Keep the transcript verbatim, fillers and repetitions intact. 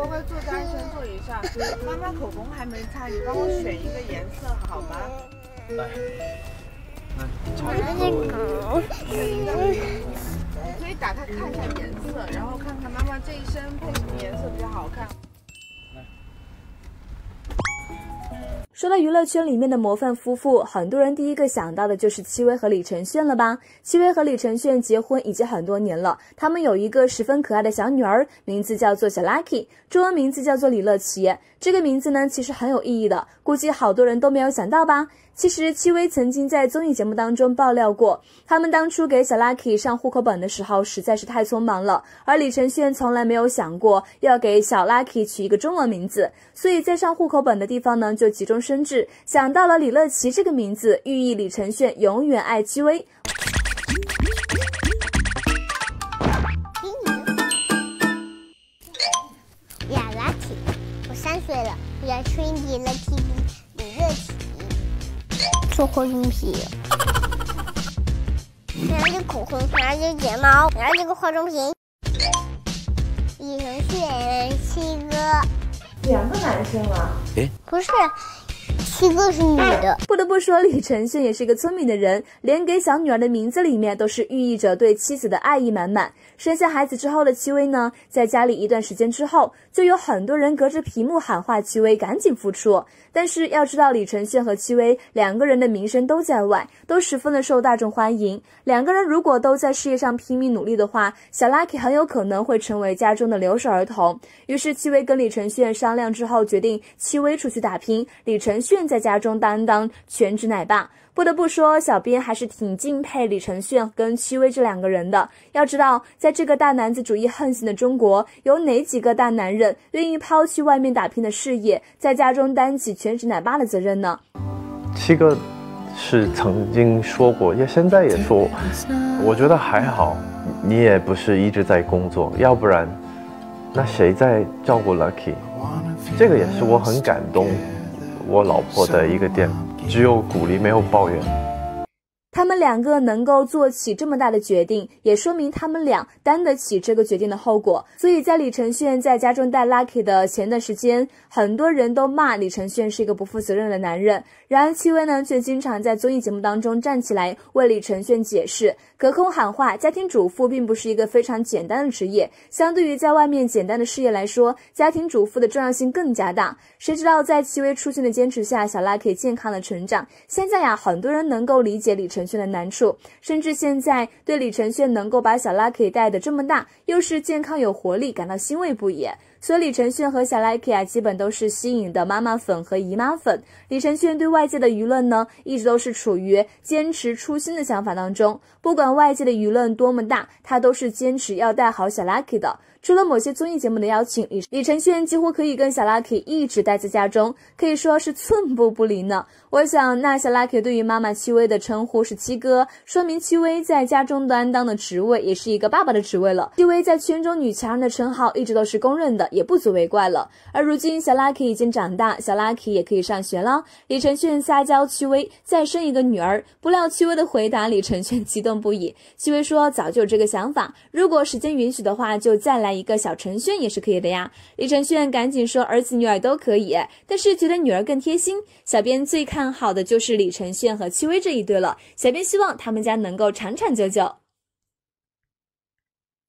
乖乖坐在安全座椅上。妈妈口红还没擦，你帮我选一个颜色好吗？来，来，我要那狗。你可以打开看一下颜色，然后看看妈妈这一身配什么颜色比较好看。 说到娱乐圈里面的模范夫妇，很多人第一个想到的就是戚薇和李承铉了吧？戚薇和李承铉结婚已经很多年了，他们有一个十分可爱的小女儿，名字叫做小 Lucky， 中文名字叫做李乐琪。这个名字呢，其实很有意义的，估计好多人都没有想到吧？其实戚薇曾经在综艺节目当中爆料过，他们当初给小 Lucky 上户口本的时候实在是太匆忙了，而李承铉从来没有想过要给小 Lucky 取一个中文名字，所以在上户口本的地方呢，就集中 甚至想到了李乐琪这个名字，寓意李承铉永远爱戚薇。呀 ，Lucky， 我三岁了，我要吹李乐琪，李乐琪，做化妆品，拿着口红，拿着睫毛，拿着个化妆品，李承铉，七哥，两个男生啊？诶，不是。 七哥是女的。不得不说，李承铉也是一个聪明的人，连给小女儿的名字里面都是寓意着对妻子的爱意满满。生下孩子之后的戚薇呢，在家里一段时间之后，就有很多人隔着屏幕喊话戚薇赶紧复出。但是要知道，李承铉和戚薇两个人的名声都在外，都十分的受大众欢迎。两个人如果都在事业上拼命努力的话，小 Lucky 很有可能会成为家中的留守儿童。于是戚薇跟李承铉商量之后，决定戚薇出去打拼，李承铉 在家中担当全职奶爸。 不得不说，小编还是挺敬佩李承铉跟戚薇这两个人的。要知道，在这个大男子主义横行的中国，有哪几个大男人愿意抛弃外面打拼的事业，在家中担起全职奶爸的责任呢？七哥是曾经说过，也现在也说，我觉得还好，你也不是一直在工作，要不然，那谁在照顾 Lucky？ 这个也是我很感动我老婆的一个点。 只有鼓励，没有抱怨。他们两个能够做起这么大的决定，也说明他们俩担得起这个决定的后果。所以在李承铉在家中带 Lucky 的前段时间，很多人都骂李承铉是一个不负责任的男人。然而戚薇呢，却经常在综艺节目当中站起来为李承铉解释。隔空喊话，家庭主妇并不是一个非常简单的职业，相对于在外面简单的事业来说，家庭主妇的重要性更加大。谁知道在戚薇出现的坚持下，小 Lucky 健康的成长。现在呀，很多人能够理解李承铉 李承铉的难处，甚至现在对李承铉能够把小 Lucky 带得这么大，又是健康有活力，感到欣慰不已。所以李承铉和小 Lucky 啊，基本都是吸引的妈妈粉和姨妈粉。李承铉对外界的舆论呢，一直都是处于坚持初心的想法当中，不管外界的舆论多么大，他都是坚持要带好小 Lucky 的。 除了某些综艺节目的邀请，李李承铉几乎可以跟小 Lucky 一直待在家中，可以说是寸步不离呢。我想，那小 Lucky 对于妈妈戚薇的称呼是“七哥”，说明戚薇在家中担当的职位也是一个爸爸的职位了。戚薇在圈中女强人的称号一直都是公认的，也不足为怪了。而如今，小 Lucky 已经长大，小 Lucky 也可以上学了。李承铉撒娇戚薇再生一个女儿，不料戚薇的回答，李承铉激动不已。戚薇说：“早就有这个想法，如果时间允许的话，就再来 一个小承铉也是可以的呀。”李承铉赶紧说儿子女儿都可以，但是觉得女儿更贴心。小编最看好的就是李承铉和戚薇这一对了，小编希望他们家能够长长久久。